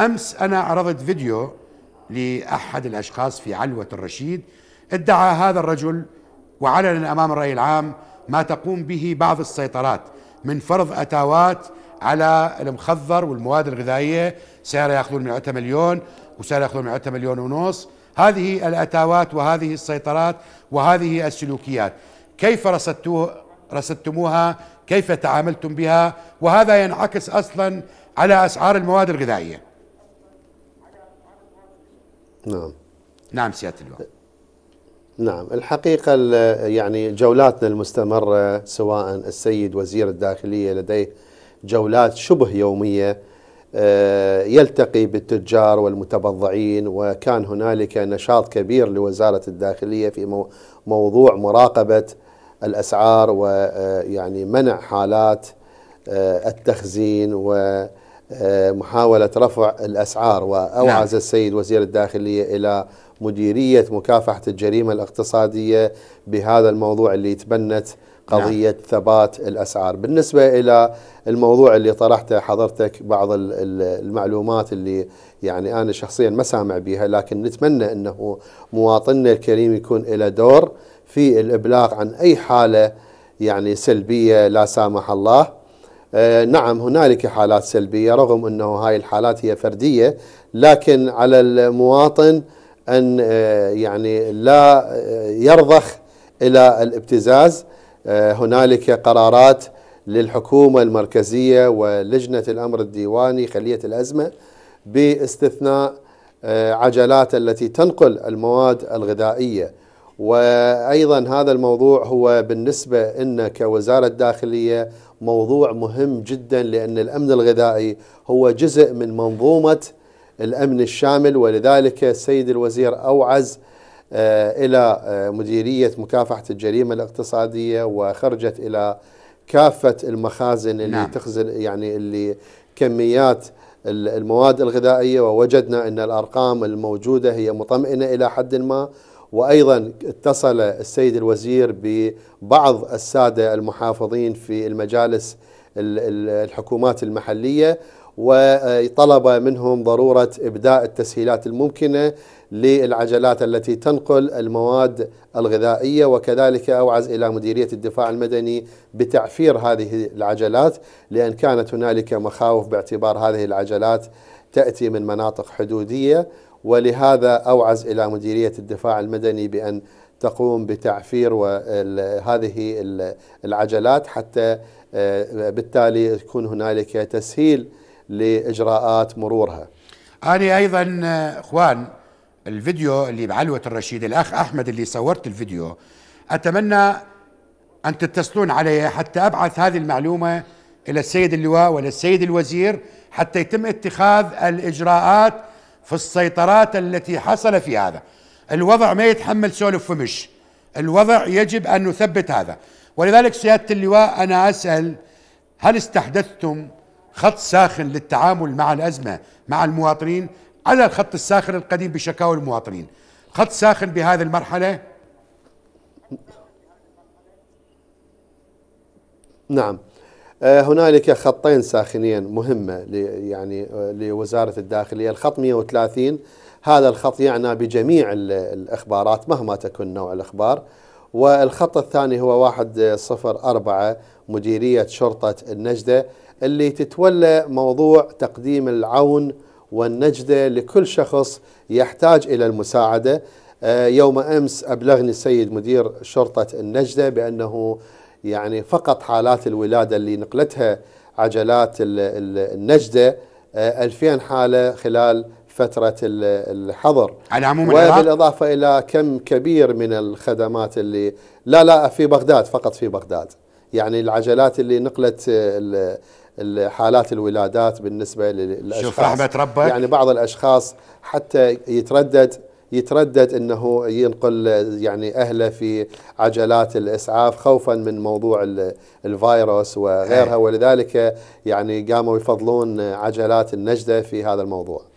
أمس أنا عرضت فيديو لأحد الأشخاص في علوة الرشيد، ادعى هذا الرجل وعلن أمام الرأي العام ما تقوم به بعض السيطرات من فرض أتاوات على المخذر والمواد الغذائية، سيارة يأخذون من عندها مليون وسيارة يأخذون من عندها 1.5 مليون. هذه الأتاوات وهذه السيطرات وهذه السلوكيات كيف رصدتموها؟ كيف تعاملتم بها؟ وهذا ينعكس أصلا على أسعار المواد الغذائية. نعم نعم سيادة اللواء. نعم الحقيقة يعني جولاتنا المستمرة، سواء السيد وزير الداخلية لديه جولات شبه يومية يلتقي بالتجار والمتبضعين، وكان هنالك نشاط كبير لوزارة الداخلية في موضوع مراقبة الأسعار ويعني منع حالات التخزين ومحاولة رفع الأسعار، وأوعز السيد وزير الداخلية إلى مديرية مكافحة الجريمة الاقتصادية بهذا الموضوع اللي تبنت قضية ثبات الأسعار. بالنسبة إلى الموضوع اللي طرحته حضرتك، بعض المعلومات اللي يعني أنا شخصيا ما سامع بها، لكن نتمنى أنه مواطننا الكريم يكون له دور في الإبلاغ عن أي حالة يعني سلبية لا سامح الله. نعم هنالك حالات سلبية، رغم أنه هاي الحالات هي فردية، لكن على المواطن أن يعني لا يرضخ إلى الابتزاز. هنالك قرارات للحكومة المركزية ولجنة الأمر الديواني خلية الأزمة باستثناء عجلات التي تنقل المواد الغذائية، وأيضا هذا الموضوع هو بالنسبة لنا كوزارة الداخلية موضوع مهم جدا، لأن الأمن الغذائي هو جزء من منظومة الأمن الشامل، ولذلك السيد الوزير أوعز إلى مديرية مكافحة الجريمة الاقتصادية وخرجت إلى كافة المخازن اللي تخزن يعني اللي كميات المواد الغذائية، ووجدنا أن الأرقام الموجودة هي مطمئنة إلى حد ما. وأيضا اتصل السيد الوزير ببعض السادة المحافظين في المجالس الحكومات المحلية وطلب منهم ضرورة إبداء التسهيلات الممكنة للعجلات التي تنقل المواد الغذائية، وكذلك أوعز إلى مديرية الدفاع المدني بتعفير هذه العجلات، لأن كانت هنالك مخاوف باعتبار هذه العجلات تأتي من مناطق حدودية، ولهذا أوعز إلى مديرية الدفاع المدني بأن تقوم بتعفير هذه العجلات حتى بالتالي يكون هنالك تسهيل لإجراءات مرورها. أنا أيضا إخوان الفيديو اللي بعلوة الرشيد، الأخ أحمد اللي صورت الفيديو، أتمنى أن تتصلون علي حتى أبعث هذه المعلومة إلى السيد اللواء وإلى السيد الوزير حتى يتم اتخاذ الإجراءات في السيطرات التي حصل في هذا الوضع. ما يتحمل سولف ومش، الوضع يجب أن نثبت هذا. ولذلك سيادة اللواء أنا أسأل، هل استحدثتم خط ساخن للتعامل مع الأزمة مع المواطنين على الخط الساخن القديم بشكاوى المواطنين، خط ساخن بهذه المرحلة؟ نعم هنالك خطين ساخنين مهمة يعني لوزارة الداخلية. الخط 130 هذا الخط يعنى بجميع الإخبارات مهما تكن نوع الإخبار، والخط الثاني هو 104 مديرية شرطة النجدة اللي تتولى موضوع تقديم العون والنجدة لكل شخص يحتاج إلى المساعدة. يوم أمس أبلغني السيد مدير شرطة النجدة بأنه يعني فقط حالات الولادة اللي نقلتها عجلات النجدة 2000 حالة خلال فترة الحظر على عموم العراق، وبالإضافة إلى كم كبير من الخدمات اللي لا في بغداد، فقط في بغداد يعني العجلات اللي نقلت حالات الولادات بالنسبة للأشخاص. شوف رحمة ربك، يعني بعض الأشخاص حتى يتردد أنه ينقل يعني أهله في عجلات الإسعاف خوفا من موضوع الفيروس وغيرها، ولذلك يعني قاموا يفضلون عجلات النجدة في هذا الموضوع.